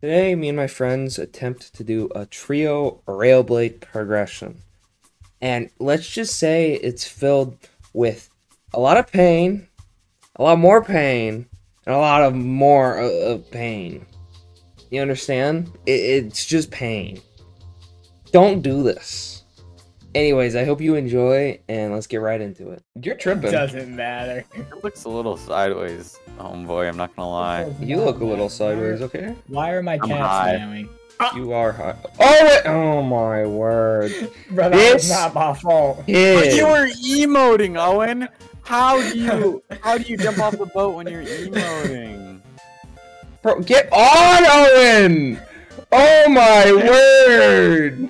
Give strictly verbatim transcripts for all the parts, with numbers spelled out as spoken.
Today, me and my friends attempt to do a Trio Railblade progression. And let's just say it's filled with a lot of pain, a lot more pain, and a lot of more of pain. You understand? It's just pain. Don't do this. Anyways, I hope you enjoy, and let's get right into it. You're tripping. Doesn't matter. It looks a little sideways, homeboy. I'm not gonna lie. You look a little sideways, okay? Why are my cats meowing? You are high. Oh wait! Oh my word! Brother, this not my fault. Is... You were emoting, Owen. How do you? How do you jump off the boat when you're emoting? Bro, get on, Owen! Oh my word!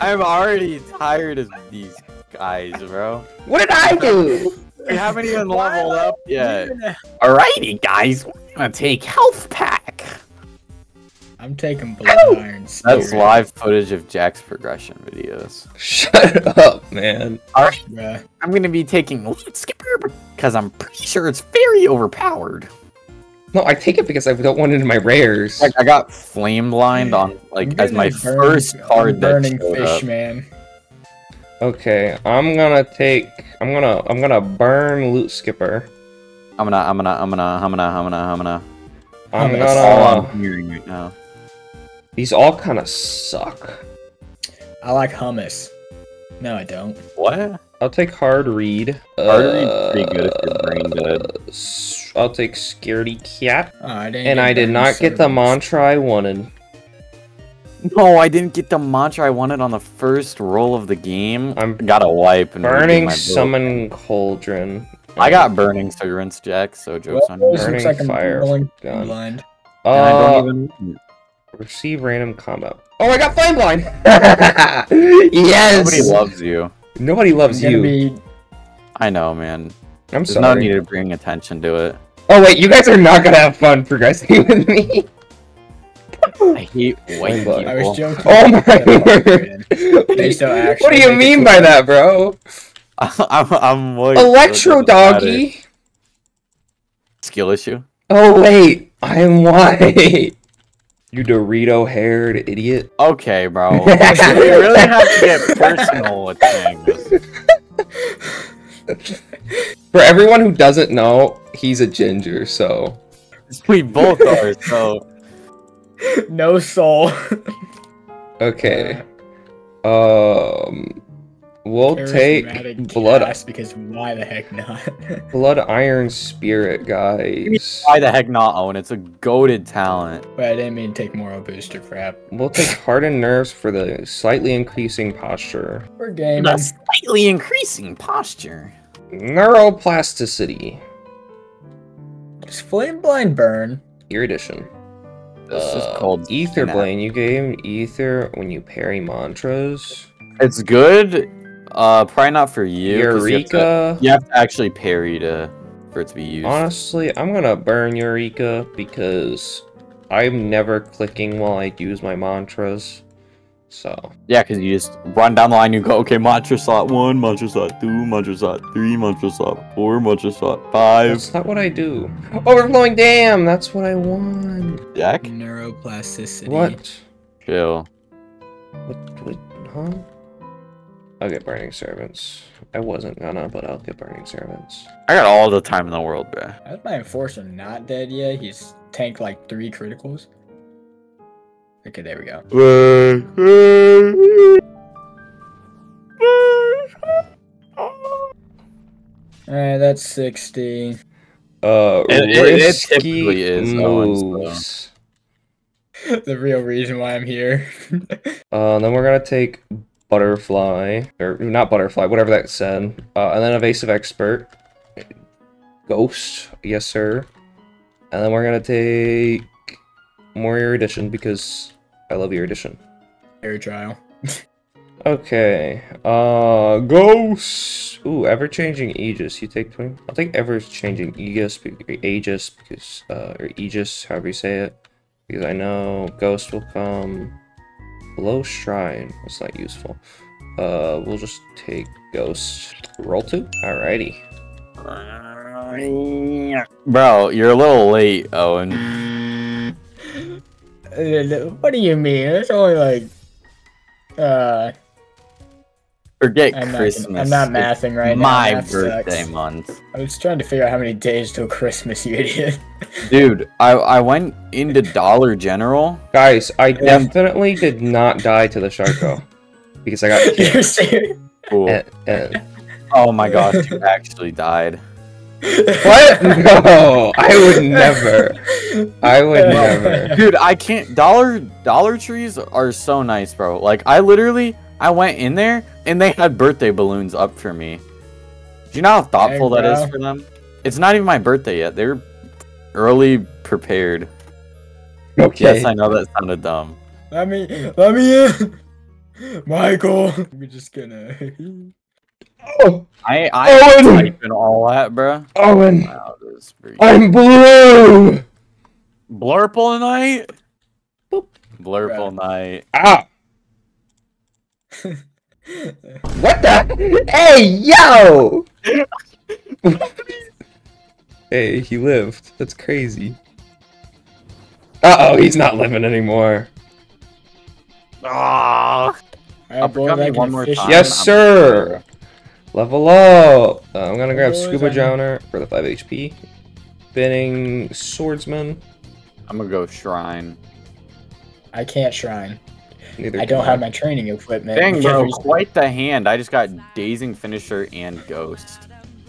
I'm already tired of these guys, bro. What did I do? We haven't even leveled up yet. Alrighty, guys. We're gonna take health pack. I'm taking Blood Iron Singer. That's live footage of Jack's progression videos. Shut up, man. Alright, yeah. I'm gonna be taking Loot Skipper because I'm pretty sure it's very overpowered. No, I take it because I don't want it in my rares. Like, I got Flame Blind on, like, as my burn, first card. Burning that fish, up. Man. Okay, I'm gonna take. I'm gonna. I'm gonna burn Loot Skipper. I'm gonna. I'm gonna. I'm gonna. I'm gonna. I'm gonna. I'm gonna. I'm gonna. That's all I'm hearing right now. These all kind of suck. I like hummus. No, I don't. What? I'll take Hard Read. Hard uh, Read's pretty good if your brain good. I'll take Scaredy Cat. Oh, I didn't and I did not service. Get the mantra I wanted. No, I didn't get the mantra I wanted on the first roll of the game. I got a wipe. And burning my Summon Cauldron. I got Burning, so you're in Jack, so joke's well, on you. Burning like Fire. Gun. Blind. Uh, and I don't even... Receive random combo. Oh, I got Flame Blind! Yes! Nobody loves you. Nobody loves you. Be... I know, man. I'm There's sorry. There's no need to bring attention to it. Oh, wait, you guys are not gonna have fun progressing with me. I hate white people. I was joking. Oh my word. What do you mean by that, bro? I'm, I'm like... Electro Doggy! Skill issue? Oh, wait. I'm white. You Dorito-haired idiot. Okay, bro. We really have to get personal with things. For everyone who doesn't know, he's a ginger, so... We both are, so... No soul. Okay. Um... We'll take Blood... Because why the heck not? Blood Iron Spirit, guys. Why the heck not, Owen? It's a goated talent. But I didn't mean to take moral booster crap. We'll take Hardened Nerves for the slightly increasing posture. We're gaming. The slightly increasing posture. Neuroplasticity. Just Flame Blind Burn. Erudition. This uh, is called Ether Blade. You gave Ether when you parry mantras. It's good. Uh, probably not for you. Eureka. You have, to, you have to actually parry to for it to be used. Honestly, I'm gonna burn Eureka because I'm never clicking while I use my mantras. So yeah, because you just run down the line. You go, okay, mantra slot one, mantra slot two, mantra slot three, mantra slot four, mantra slot five. That's not what I do. Overflowing, damn, that's what I want. Jack. Neuroplasticity. What? Chill. What? What? Huh? I'll get Burning Servants. I wasn't gonna, but I'll get Burning Servants. I got all the time in the world, bro. How's my Enforcer not dead yet? He's tanked like three criticals. Okay, there we go. Alright, that's sixty. Uh, it, it, it typically is. Moves. The real reason why I'm here. uh, then we're gonna take... Butterfly, or not butterfly, whatever that said. Uh, and then Evasive Expert. Ghost, yes sir. And then we're gonna take more Erudition because I love Erudition. Air trial. Okay. Uh, Ghost! Ooh, Ever Changing Aegis. You take twenty? I'll take Ever Changing Aegis, Aegis, because, uh, or Aegis, however you say it. Because I know Ghost will come. Low Shrine, that's not useful. Uh, we'll just take Ghost. Roll two? Alrighty. Bro, you're a little late, Owen. What do you mean? It's only like, uh... forget I'm Christmas. Not, I'm not mathing right it's now. My Math birthday sucks. month. I was trying to figure out how many days till Christmas, you idiot. Dude, I, I went into Dollar General. Guys, I definitely did not die to the Sharko. Because I got You're serious? Cool. Uh, uh. Oh my gosh, you actually died. What? No, I would never. I would never. Dude, I can't. Dollar Dollar Trees are so nice, bro. Like, I literally, I went in there and they had birthday balloons up for me. Do you know how thoughtful Dang, that is for them? It's not even my birthday yet. They're early prepared. Okay. Yes, I know that sounded dumb. Let me, let me in, Michael. We're just gonna. Oh, I, I Owen. Typing all that, bro. Owen, wow, this is I'm blue. Blurple night. Boop. Blurple bro. night. Ah. What the? Hey, yo. Hey, he lived. That's crazy. Uh oh, he's not living anymore. Ah. I'll become you one more time. Yes, sir. Level up! Uh, I'm gonna grab Scuba Drowner for the five H P. Spinning Swordsman. I'm gonna go Shrine. I can't Shrine. Neither I don't I. have my training equipment. Dang, bro, quite the hand. I just got Dazing Finisher and Ghost.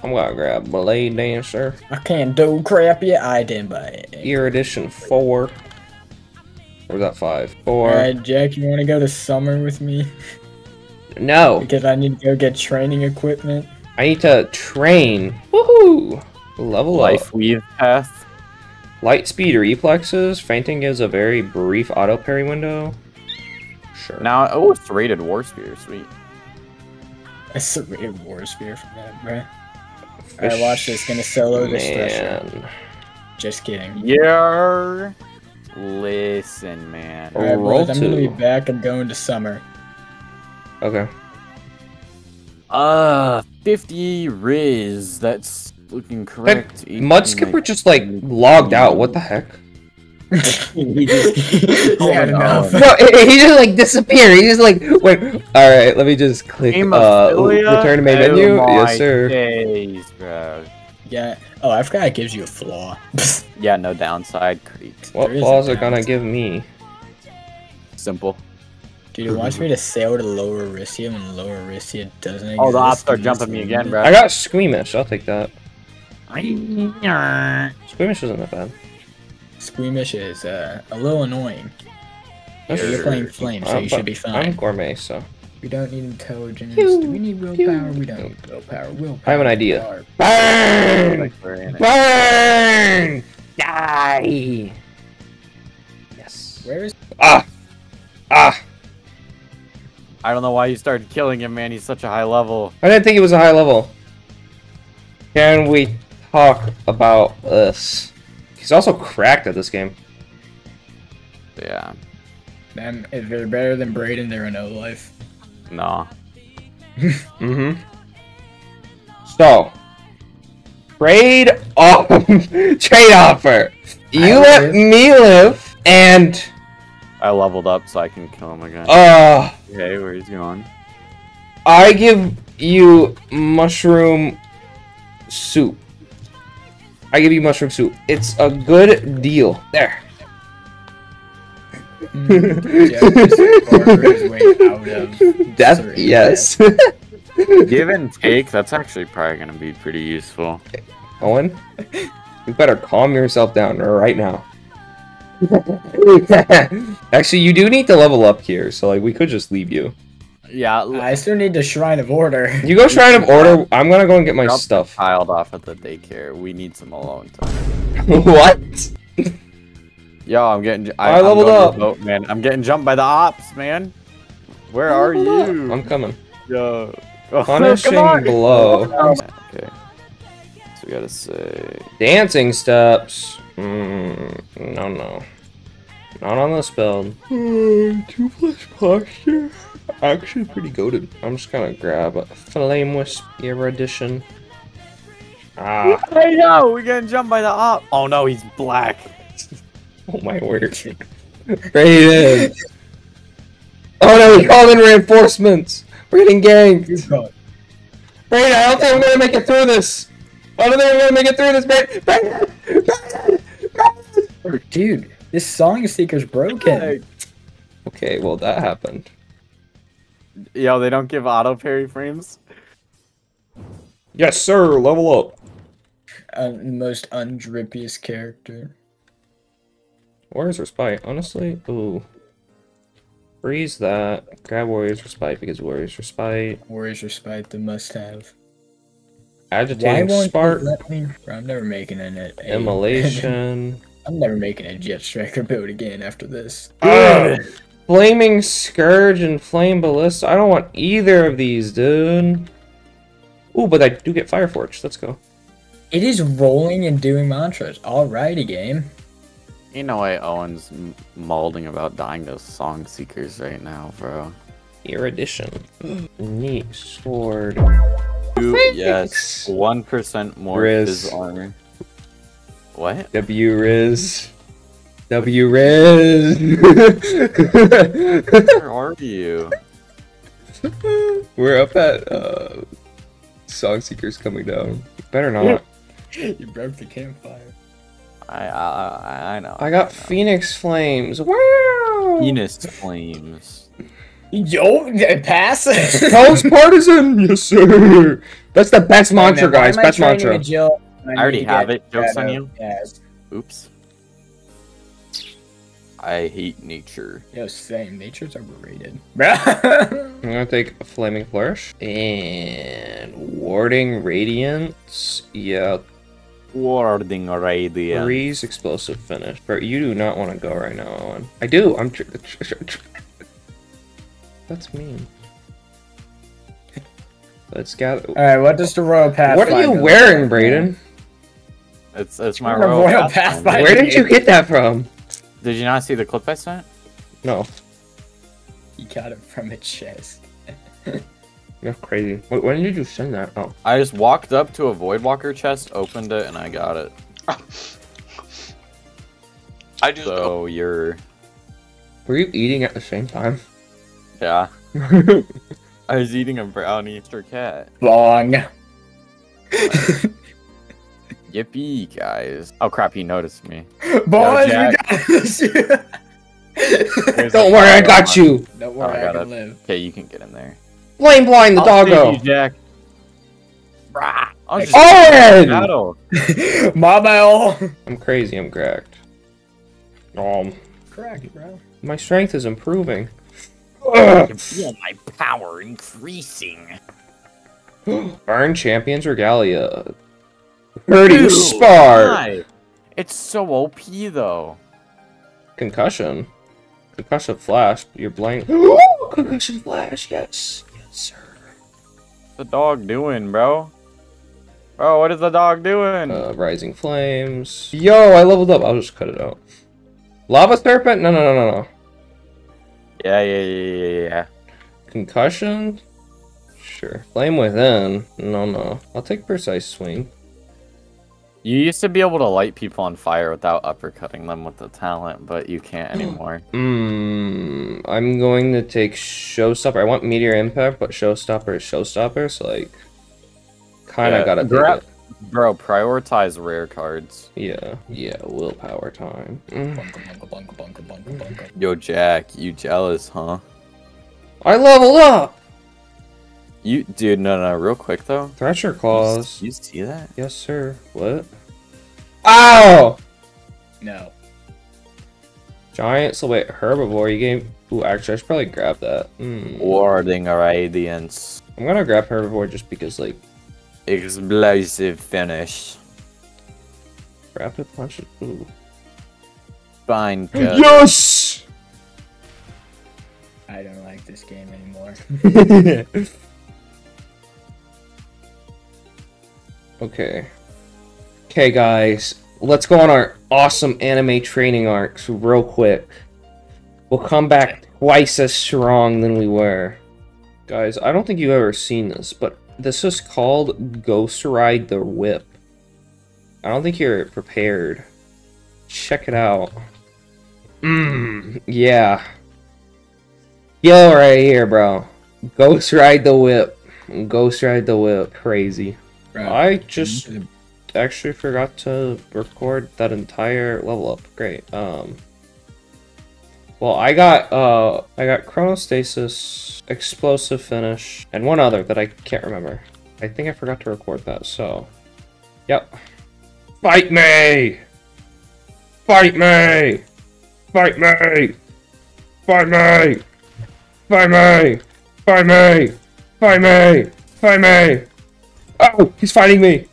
I'm gonna grab Blade Dancer. I can't do crap yet. I didn't buy it. Erudition four. Or was that five? Four. Alright, Jack, you wanna go to summer with me? No. Because I need to go get training equipment. I need to train. Woohoo! Level Life up. Weave path. Lightspeed reflexes. Fainting gives a very brief auto parry window. Sure. Now, oh, it's rated War Spear. Sweet. It's a rated War Spear from that, bro. Alright, watch this. Gonna solo this thresher. Just kidding. Yeah. Listen, man. Alright, boys, I'm gonna be back. I'm going to summer. Okay. Uh, fifty Riz. That's looking correct. Mudskipper like, just like logged out. What the heck? he just he oh, had enough. No, he just like disappeared. He just like wait. All right, let me just click. Uh, return to main oh menu. Yes, sir. Days, bro. Yeah. Oh, I forgot it gives you a flaw. Yeah, no downside. Creep. What flaws are gonna give me? Simple. Dude, it wants me to sail to Lower Erisia when Lower Erisia doesn't exist. Oh, the ops are jumping me again, bro. I got Squeamish. I'll take that. Squeamish isn't that bad. Squeamish is uh, a little annoying. That's You're true. playing Flame, so I'm, you should be fine. I'm Gourmet, so... We don't need intelligence. Pew, Do we need willpower? We don't need willpower. willpower. I have an idea. Burn! Burn! Burn! Die! Yes. Where is... Ah! Ah! I don't know why you started killing him, man. He's such a high level. I didn't think he was a high level. Can we talk about this? He's also cracked at this game. Yeah. Man, if they're better than Braden, they're in no life. No. Mm-hmm. So. Trade off. Trade offer. You let me live, and... I leveled up so I can kill him again. Uh, okay, where he's going. I give you mushroom soup. I give you mushroom soup. It's a good deal. There. Mm, That's yes. Give and take. That's actually probably going to be pretty useful. Okay. Owen, you better calm yourself down right now. Actually, you do need to level up here, so like we could just leave you. Yeah, I still need the Shrine of Order. You go Shrine of Order. I'm gonna go and get my You're stuff piled off at the daycare. We need some alone time. What? Yo, I'm getting. I, I I'm leveled up, boat, man. I'm getting jumped by the ops, man. Where are you? Up. I'm coming. Yo, punishing oh, blow. Okay. So we gotta say dancing steps. Mm, no, no. Not on this build. Mm, two plus posture. Actually pretty goated. I'm just gonna grab a Flame Wisp Erudition. Ah. I know! We're getting jumped by the op. Oh no, he's black. Oh my word. Trade in. Oh no, we called in reinforcements. We're getting ganked. Brayden, I don't think I'm gonna make it through this. I don't think I'm gonna make it through this, Brayden. Brayden, Brayden, Brayden. Dude, this Song Seeker's broken. Okay, well that happened. Yo, they don't give auto parry frames. Yes, sir. Level up. Um, most undrippiest character. Warriors Respite, honestly. Ooh. Freeze that. Grab Warriors Respite because Warriors Respite. Warriors Respite, the must-have. Agitating Spark. Let me... Bro, I'm never making an it. Immolation. I'm never making a Jet Striker build again after this. Uh, Flaming Scourge and Flame Ballista. I don't want either of these, dude. Ooh, but I do get Fire Forge. Let's go. It is rolling and doing mantras. Alrighty, game. You know why Owen's molding about dying to Song Seekers right now, bro. Erudition. Neat sword. Ooh, yes. one percent more Riz armor. What? W Riz. W Riz. Where are you? We're up at uh, Song Seekers coming down. You better not. You broke the campfire. I I I know. I got I know. Phoenix flames. Wow. Phoenix flames. Yo, pass. Toast partisan, yes sir. That's the best mantra, oh, guys. Best mantra. Jill, I, I already have it. Jokes on you. Yes. Oops. I hate nature. Yo, same. Nature's overrated. I'm gonna take a Flaming Flourish and Warding Radiance. Yeah. Warding Radiance. Freeze, Explosive Finish. Bro, you do not want to go right now, Owen. I do. I'm. Tr tr tr tr That's mean. Let's gather. All right. What does the royal path? What are you wearing, Brayden? It's that's my royal, royal path. Where did you get that from? Did you not see the clip I sent? No. You got it from a chest. You're crazy. Wait, when did you send that? Oh. I just walked up to a Voidwalker chest, opened it, and I got it. I just. So you're. Were you eating at the same time? Yeah. I was eating a brownie after cat. Long. Yippee, guys. Oh crap, he noticed me. Boys, we got this! Don't worry, I got you! Don't worry, I can live. Okay, you can get in there. Flame Blind the doggo! Jack. I'm just my battle! I'm crazy, I'm cracked. Um, cracked, bro. My strength is improving. I can feel my power increasing. Burn Champions Regalia. Hurting Spar! Why? It's so O P though. Concussion? Concussion Flash, you're blank. Concussion Flash, yes. Yes, sir. What's the dog doing, bro? Bro, what is the dog doing? Uh, rising Flames. Yo, I leveled up. I'll just cut it out. Lava Serpent? No, no, no, no, no. Yeah, yeah, yeah, yeah, yeah. Concussion? Sure. Flame Within? No, no. I'll take Precise Swing. You used to be able to light people on fire without uppercutting them with the talent, but you can't anymore. Mm, I'm going to take Showstopper. I want Meteor Impact, but Showstopper is Showstopper, so like, kind of yeah, gotta grab. Bro, prioritize rare cards. Yeah, yeah, willpower time. Mm. Bunker, bunker, bunker, bunker, bunker, bunker. Yo, Jack, you jealous, huh? I leveled up. You, dude, no, no, real quick though. Thrasher claws. You, you see that? Yes, sir. What? Ow! No. Giant Silhouette Herbivore. You gave. Ooh, actually, I should probably grab that. Mm. Warding Radiance. I'm gonna grab Herbivore just because, like. Explosive Finish. Rapid Punch. Ooh. Fine. Cut. Yes! I don't like this game anymore. Okay. Okay, guys. Let's go on our awesome anime training arcs real quick. We'll come back twice as strong than we were. Guys, I don't think you've ever seen this, but this is called Ghost Ride the Whip. I don't think you're prepared. Check it out. Mmm, yeah. Yo, right here, bro. Ghost Ride the Whip. Ghost Ride the Whip. Crazy. Right. I just mm-hmm. actually forgot to record that entire level up. Great. Um. Well, I got uh, I got Chronostasis, Explosive Finish, and one other that I can't remember. I think I forgot to record that. So, yep. Fight me! Fight me! Fight me! Fight me! Fight me! Fight me! Fight me! Fight me! Oh, he's fighting me!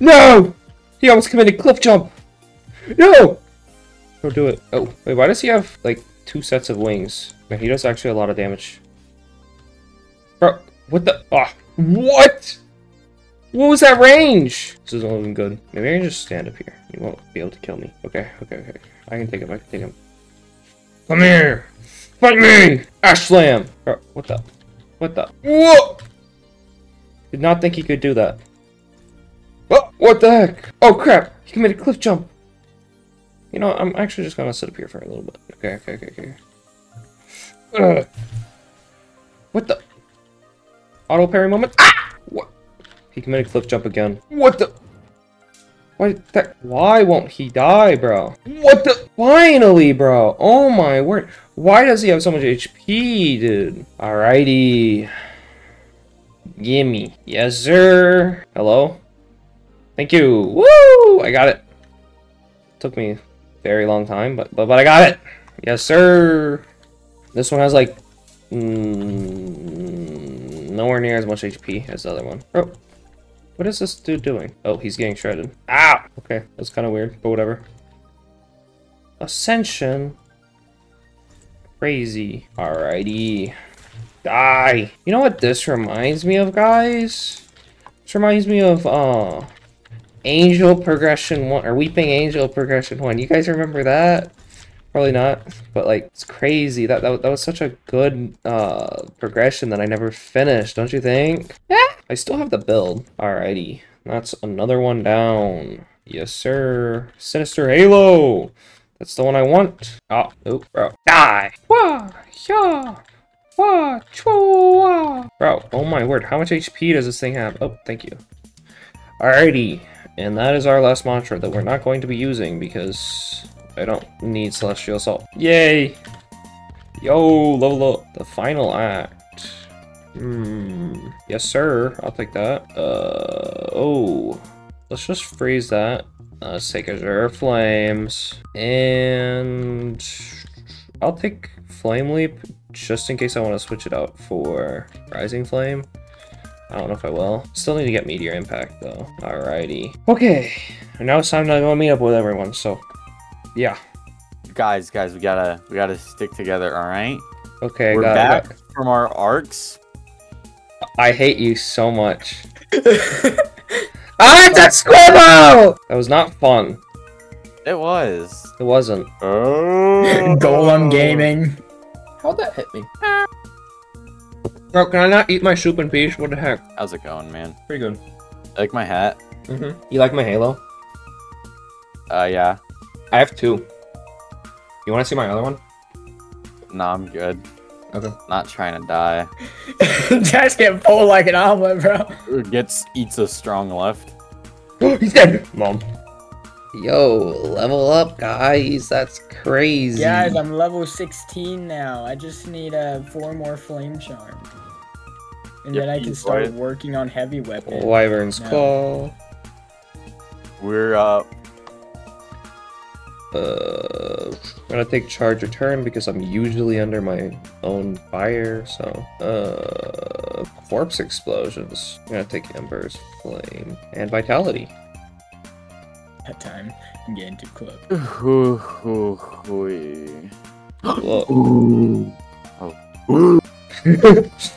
No! He almost committed cliff jump! No! Don't do it. Oh, wait, why does he have, like, two sets of wings? Man, he does actually a lot of damage. Bro, what the? Ah, what? What was that range? This isn't looking good. Maybe I can just stand up here. You won't be able to kill me. Okay, okay, okay. I can take him, I can take him. Come here! Fight me! Ash Slam! Bro, what the? What the? Whoa! Did not think he could do that. Oh, what the heck? Oh, crap! He committed a cliff jump! You know, I'm actually just gonna sit up here for a little bit. Okay, okay, okay, okay. Ugh. What the? Auto parry moment? Ah! What? He committed cliff jump again. What the? Why that? Why won't he die, bro? What the? Finally, bro! Oh my word! Why does he have so much H P, dude? Alrighty. Gimme. Yes, sir. Hello. Thank you. Woo! I got it. Took me. Very long time, but, but but I got it. Yes, sir. This one has like mm, nowhere near as much H P as the other one. Oh, what is this dude doing? Oh, he's getting shredded. Ow. Okay, that's kind of weird, but whatever. Ascension. Crazy. Alrighty. Die. You know what this reminds me of, guys? This reminds me of uh. Angel Progression one, or Weeping Angel Progression one. You guys remember that? Probably not, but like, it's crazy. That that, that was such a good uh, progression that I never finished, don't you think? Yeah. I still have the build. Alrighty, that's another one down. Yes, sir. Sinister Halo. That's the one I want. Oh, oh bro. Die. Wah, yeah. Wah, chua. Bro, oh my word. How much H P does this thing have? Oh, thank you. Alrighty. And that is our last mantra that we're not going to be using because I don't need Celestial Assault. Yay! Yo, level up. The final act. Hmm. Yes, sir. I'll take that. Uh. Oh. Let's just freeze that. Uh, let's take Azure Flames. And I'll take Flame Leap just in case I want to switch it out for Rising Flame. I don't know if I will. Still need to get Meteor Impact, though. Alrighty. Okay. And now it's time to go meet up with everyone, so... Yeah. Guys, guys, we gotta we gotta stick together, alright? Okay, We're got back it, got it. From our arcs. I hate you so much. Ah, it's a Squibble! That was not fun. It was. It wasn't. Oh. Golem Gaming. How'd that hit me? Bro, can I not eat my soup and peas? What the heck? How's it going, man? Pretty good. I like my hat. Mm-hmm. You like my halo? Uh, yeah. I have two. You want to see my other one? Nah, I'm good. Okay. Not trying to die. Jack's getting pulled like an omelet, bro. Gets eats a strong left. He's dead! Mom. Yo, level up, guys. That's crazy. Guys, I'm level sixteen now. I just need uh, four more flame charms. And yep, then I can start right. working on heavy weapons. Wyvern's no. Claw. We're up. Uh, I'm gonna take charge return because I'm usually under my own fire. So, uh, corpse explosions. I'm gonna take embers, flame, and vitality. That time, I'm getting too close. Whoa. Oh. What's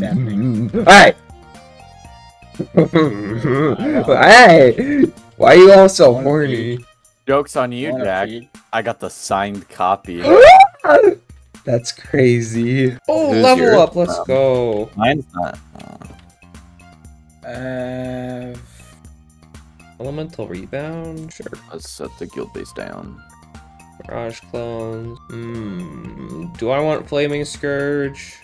happening? Hey! Hey! Why are you all so horny? Joke's on you, Jack. I got the signed copy. That's crazy. Oh, Who's level your, up, let's um, go. Mine's not. Uh, Elemental Rebound? Sure. Let's set the guild base down. Mirage Clones. Hmm. Do I want Flaming Scourge?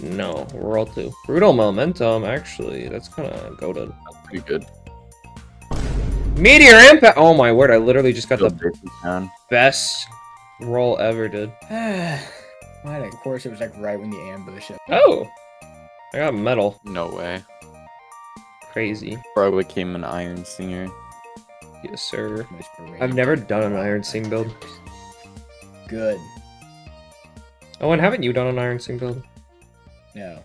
No. Roll two. Brutal Momentum, actually. That's kind of goated. That's pretty good. Meteor Impact! Oh my word, I literally just got guild the best roll ever, dude. Mine, of course, it was like right when you ambush it. Oh! I got metal. No way. Crazy. Probably became an Iron Singer. Yes, sir. I've never done an Iron Sing build. Good. Oh, and haven't you done an Iron Sing build? No.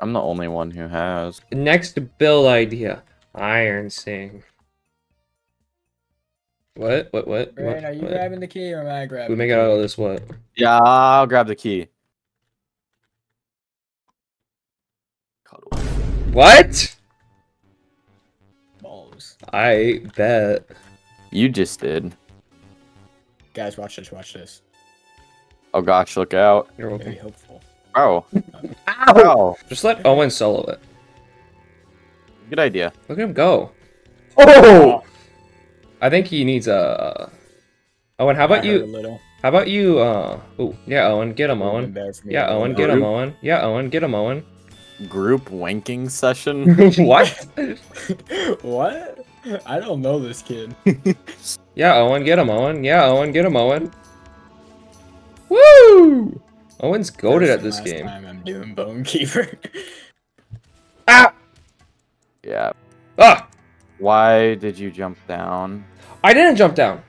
I'm the only one who has. Next build idea. Iron Sing. What? What? What? Brandon, what? Are you what? grabbing the key or am I grabbing We make it out of this what? Yeah, I'll grab the key. What? Balls. I bet. You just did. Guys, watch this, watch this. Oh gosh, look out. You're welcome. Very hopeful. Oh. Ow! Ow! Just let Owen solo it. Good idea. Look at him go. Oh! I think he needs a... Owen, how about you... How about you, uh... Ooh, yeah, Owen, get him, Owen. Yeah, Owen, get him, Owen. Yeah, Owen, get him, Owen. Group wanking session. What? What? I don't know this kid. Yeah, Owen, get him, Owen. Yeah, Owen, get him, Owen. Woo! Owen's goated at this game. Time I'm doing Bonekeeper. Ah! Yeah. Ah! Why did you jump down? I didn't jump down.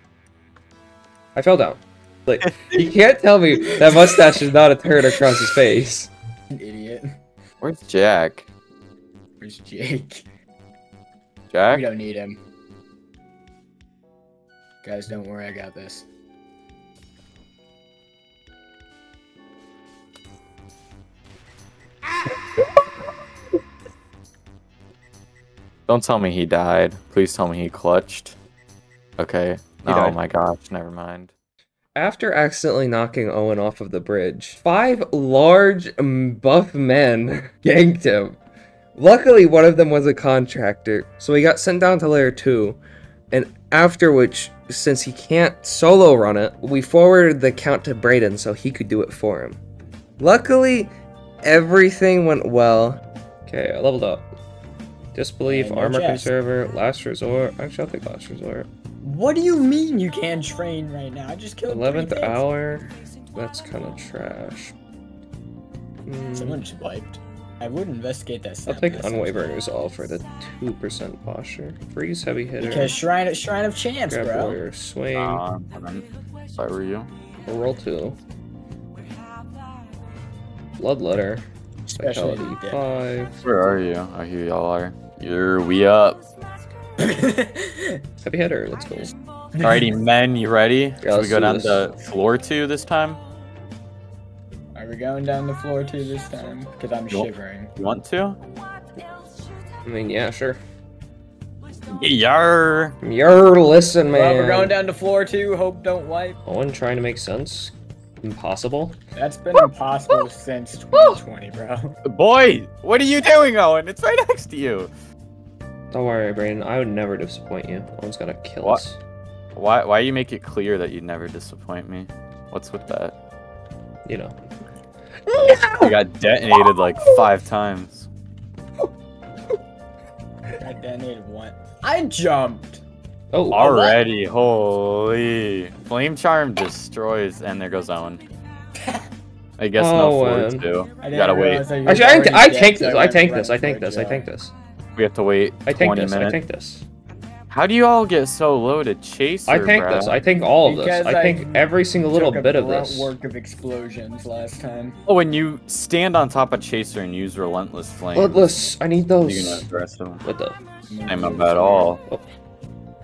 I fell down. Like, you can't tell me that mustache is not a turd across his face. An idiot. Where's Jack? Where's Jake? Jack? We don't need him. Guys, don't worry, I got this. Don't tell me he died. Please tell me he clutched. Okay. He oh died. My gosh, never mind. After accidentally knocking Owen off of the bridge, five large buff men ganked him. Luckily, one of them was a contractor, so he got sent down to layer two, and after which, since he can't solo run it, we forwarded the count to Brayden so he could do it for him. Luckily, everything went well. Okay, I leveled up. Disbelief, and Armor Conserver, Last Resort. Actually, I'll take Last Resort. What do you mean you can't train right now? I just killed eleventh hour. That's kind of trash. Mm. Someone just wiped. I would investigate that. I'll take Unwavering Resolve for the two percent posture. Freeze Heavy Hitter. Because Shrine, Shrine of Chance, grab bro. Warrior Swing. Uh, if I were you, or roll two. Bloodletter. Specialty five. Where are you? I hear y'all are. You're we up. Heavy hitter, let's go. Alrighty, men, you ready? Yeah, Should we go down to floor two this time? Are we going down to floor two this time? Because I'm you shivering. Want, you want to? I mean, yeah, sure. Yar! Yar, listen, man. Well, we're going down to floor two. Hope don't wipe. Owen trying to make sense. Impossible? That's been impossible since twenty twenty, bro. Boy, what are you doing, Owen? It's right next to you. Don't worry, Brayden. I would never disappoint you. Owen's gonna kill what? us. Why? Why you make it clear that you never disappoint me? What's with that? You know. No! I got detonated like five times. I detonated once. I jumped. Oh, already! What? Holy! Flame charm destroys, and there goes Owen. I guess oh, no forward two. I you gotta wait. Actually, I, I, I tanked this. I tanked this. I tanked this. I tanked this. We have to wait I tank this, minutes. I tank this. How do you all get so low to chase her, I tank bro? this, I tank all of because this. I tank I every single little bit of this. Work of explosions last time. Oh, and you stand on top of Chaser and use Relentless Flame. Relentless, I need those. You're not aggressive. What the? I'm about all. Oh.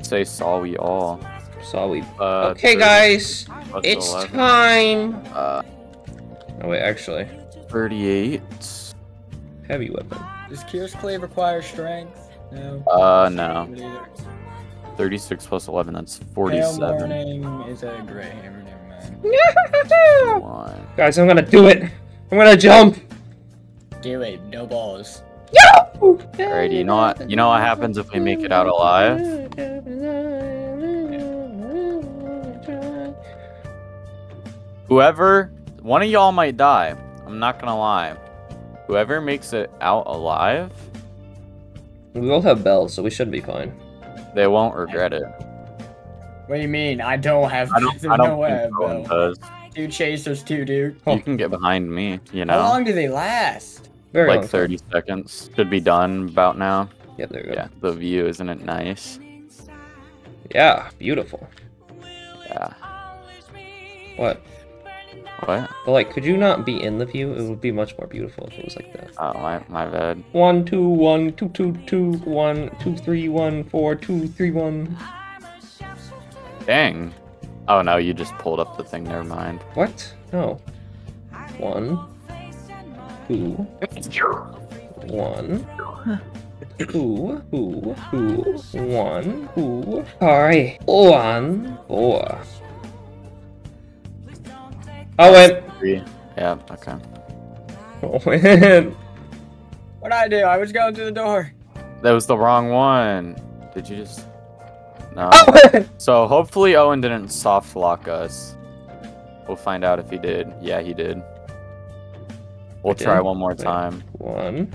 Say, saw we all. Saw we. Uh, okay, guys. It's eleven. Time. Uh, oh, wait, actually. thirty-eight. Heavy weapon. Does Kier's Clay require strength? No. Uh, no. thirty-six plus eleven, that's forty-seven. Pale Morning is a gray hammer, never mind. Guys, I'm gonna do it! I'm gonna jump! Do it, no balls. Yeah! Alrighty, you know what? You know what happens if we make it out alive? Whoever, one of y'all might die. I'm not gonna lie. Whoever makes it out alive, we both have bells, so we should be fine. They won't regret it. What do you mean? I don't have. I don't, I don't no way, no does. Two chasers, two dude. You can get behind me, you know. How long do they last? Very like long. thirty seconds. Should be done about now. Yeah, there we go. Yeah, the view, isn't it nice? Yeah, beautiful. Yeah. What? What? But like, could you not be in the view? It would be much more beautiful if it was like that. Oh, my, my bad. One, two, one, two, two, two, one, two, three, one, four, two, three, one. Dang. Oh no, you just pulled up the thing, never mind. What? No. One. Two. One. Two. Two. Two. One. Two. Sorry. One. Four. I win. Three. Yeah, okay. I win. What'd I do? I was going through the door. That was the wrong one. Did you just... No. Owen! So hopefully Owen didn't soft lock us. We'll find out if he did. Yeah, he did. We'll try one more time. One.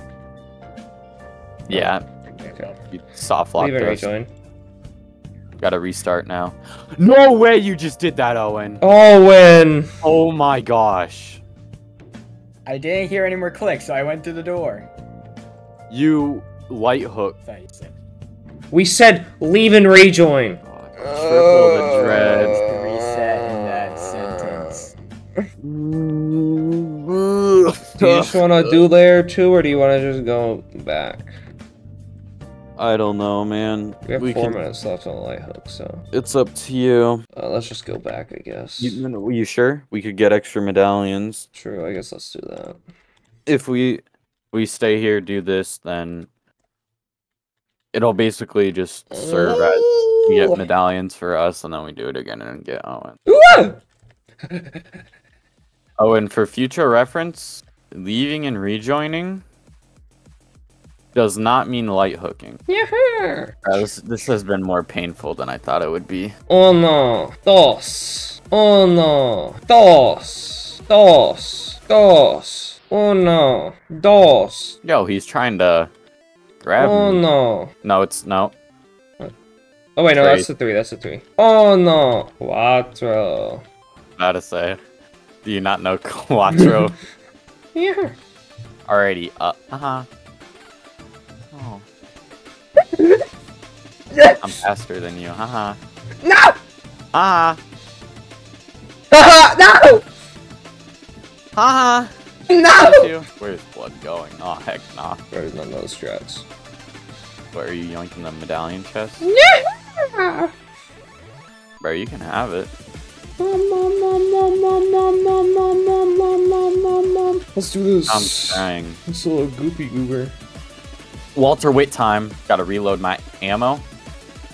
Yeah. Okay. You soft locked us. Rejoin. Gotta restart now. No way you just did that, Owen. Owen! Oh my gosh. I didn't hear any more clicks, so I went through the door. You light hook. We said leave and rejoin. Oh, triple the dread. Uh, Reset that sentence. Do you just want to do layer two, or do you want to just go back? I don't know, man. We have we four can... minutes left on the light hook, so it's up to you. Uh, let's just go back, I guess. You, you sure? We could get extra medallions. True. I guess let's do that. If we we stay here, do this, then. It'll basically just serve as you get medallions for us, and then we do it again and get Owen. Oh, and for future reference, leaving and rejoining does not mean light hooking. Yeah. Uh, this, this has been more painful than I thought it would be. Oh no. Dos. Oh no. Dos. Dos. Dos. Oh no. Dos. Yo, he's trying to... Grab oh me. No. No, it's no. Oh wait, no, three. That's the three, that's the three. Oh no. Quattro. How to say. Do you not know quattro? Yeah. Alrighty, uh uh-huh. Oh. Yes. I'm faster than you, haha. Uh-huh. No! Haha. Haha, no! Haha. No! Where's blood going? Oh, heck nah. Where's none of those strats? Where are you yoinking the medallion chest? Yeah! Bro, you can have it. Let's do this. I'm trying. It's a little goopy goober. Walter, wait time. Gotta reload my ammo.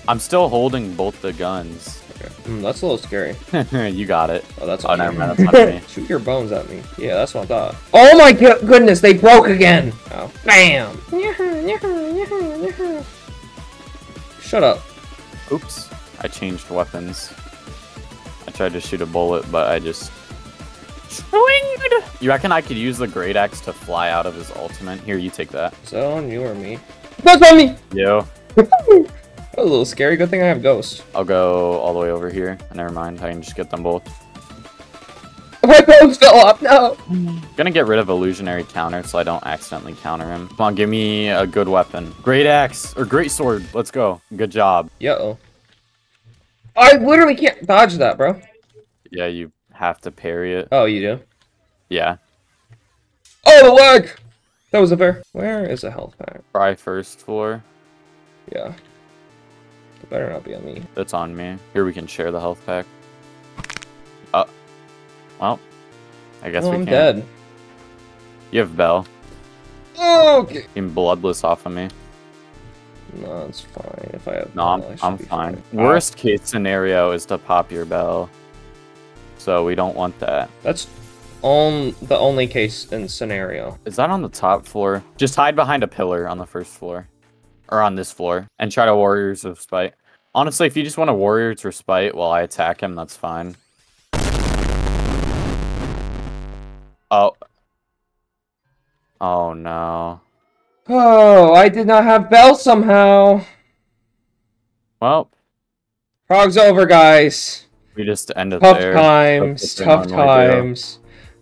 I'm still holding both the guns. Mm, that's a little scary. You got it. Oh, that's oh, never mind. That's not me. Shoot your bones at me. Yeah, that's what I thought. Oh my go goodness, they broke again. Oh. Bam. Shut up. Oops. I changed weapons. I tried to shoot a bullet, but I just... Swinged. You reckon I could use the Great Axe to fly out of his ultimate? Here, you take that. Is that on you or me? That's on me! Yo. That was a little scary. Good thing I have ghosts. I'll go all the way over here. Never mind. I can just get them both. My bones fell off. No. I'm gonna get rid of illusionary counter so I don't accidentally counter him. Come on, give me a good weapon. Great axe or great sword. Let's go. Good job. Yo. I literally can't dodge that, bro. Yeah, you have to parry it. Oh, you do? Yeah. Oh, the leg. That was a bear. Where is a health pack? Try first floor. Yeah. Better not be on me. That's on me. Here we can share the health pack. Uh, well, I guess oh, we I'm can. I'm dead. You have Bell. Oh, okay. You're bloodless off of me. No, it's fine. If I have. No, I'm, Bell, I I'm fine. fine. Worst case scenario is to pop your Bell, so we don't want that. That's on the only case in scenario. Is that on the top floor? Just hide behind a pillar on the first floor. Or on this floor. And try to Warriors of Spite. Honestly, if you just want to Warriors of Spite while I attack him, that's fine. Oh. Oh, no. Oh, I did not have Bell somehow. Well. Prog's over, guys. We just ended tough there. Times, tough times. Tough times.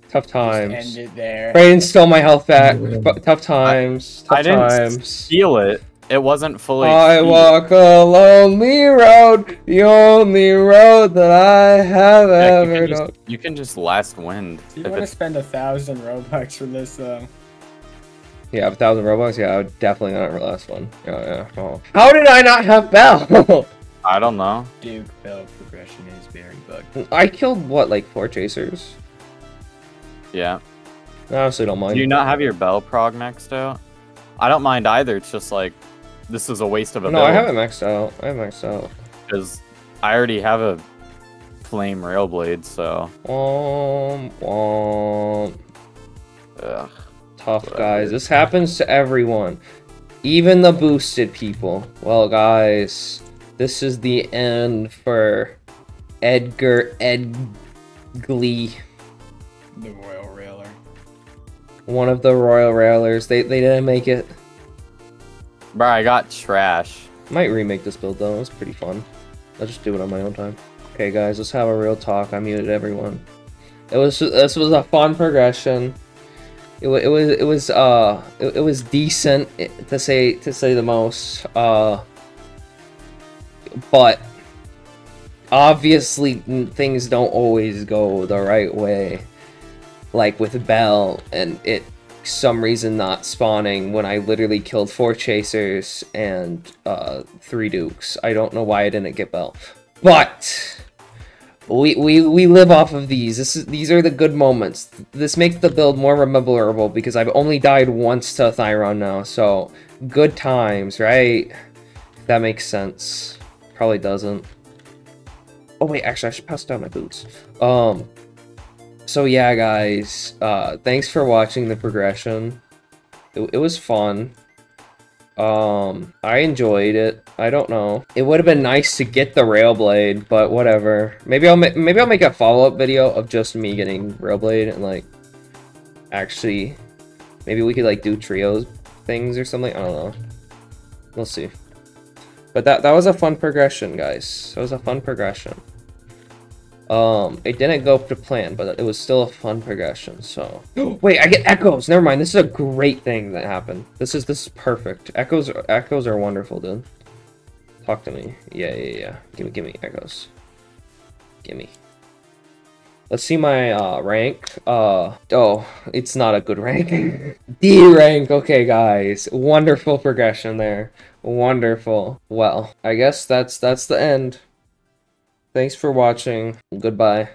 Tough times. Ended there. Brayden stole my health back. But tough times. I, tough I times. didn't steal it. It wasn't fully. I sealed. walk a lonely road. The only road that I have yeah, ever you can, just, you can just last wind. Do you want to spend a thousand Robux for this, though? Yeah, a thousand Robux? Yeah, I would definitely not for last one. Yeah, yeah. Oh. How did I not have Bell? I don't know. Duke Bell progression is very bugged. I killed, what, like four chasers? Yeah. I honestly don't mind. Do you not have your Bell prog maxed out? I don't mind either. It's just like, this is a waste of a No, build. I haven't maxed out. I have maxed out. Because I already have a Flame Railblade, so. Um, um. Ugh. Tough, guys. This happens to everyone. Even the boosted people. Well, guys, this is the end for Edgar Edgley. The Royal Railer. One of the Royal Railers. They, they didn't make it. Bro, I got trash. Might remake this build, though. It was pretty fun. I'll just do it on my own time. Okay, guys, let's have a real talk. I muted everyone. It was This was a fun progression. It, it was it was uh it, it was decent to say to say the most, uh but obviously things don't always go the right way, like with Bell and it some reason not spawning when I literally killed four chasers and uh three dukes. I don't know why I didn't get Bell, but We, we, we live off of these. This is, these are the good moments. This makes the build more rememberable because I've only died once to Thyron now, so good times, right? If that makes sense. Probably doesn't. Oh wait, actually I should pass down my boots. Um, so yeah guys, uh, thanks for watching the progression. It, it was fun. Um, I enjoyed it. I don't know. It would have been nice to get the Railblade, but whatever. Maybe I'll ma maybe I'll make a follow-up video of just me getting Railblade and like actually maybe we could like do trios things or something. I don't know. We'll see. But that that was a fun progression, guys. It was a fun progression. Um, it didn't go to plan, but it was still a fun progression, so... Wait, I get echoes! Never mind, this is a great thing that happened. This is this is perfect. Echoes are, echoes are wonderful, dude. Talk to me. Yeah, yeah, yeah. Gimme, gimme echoes. Gimme. Let's see my, uh, rank. Uh, oh, it's not a good rank. D rank! Okay, guys. Wonderful progression there. Wonderful. Well, I guess that's that's the end. Thanks for watching. Goodbye.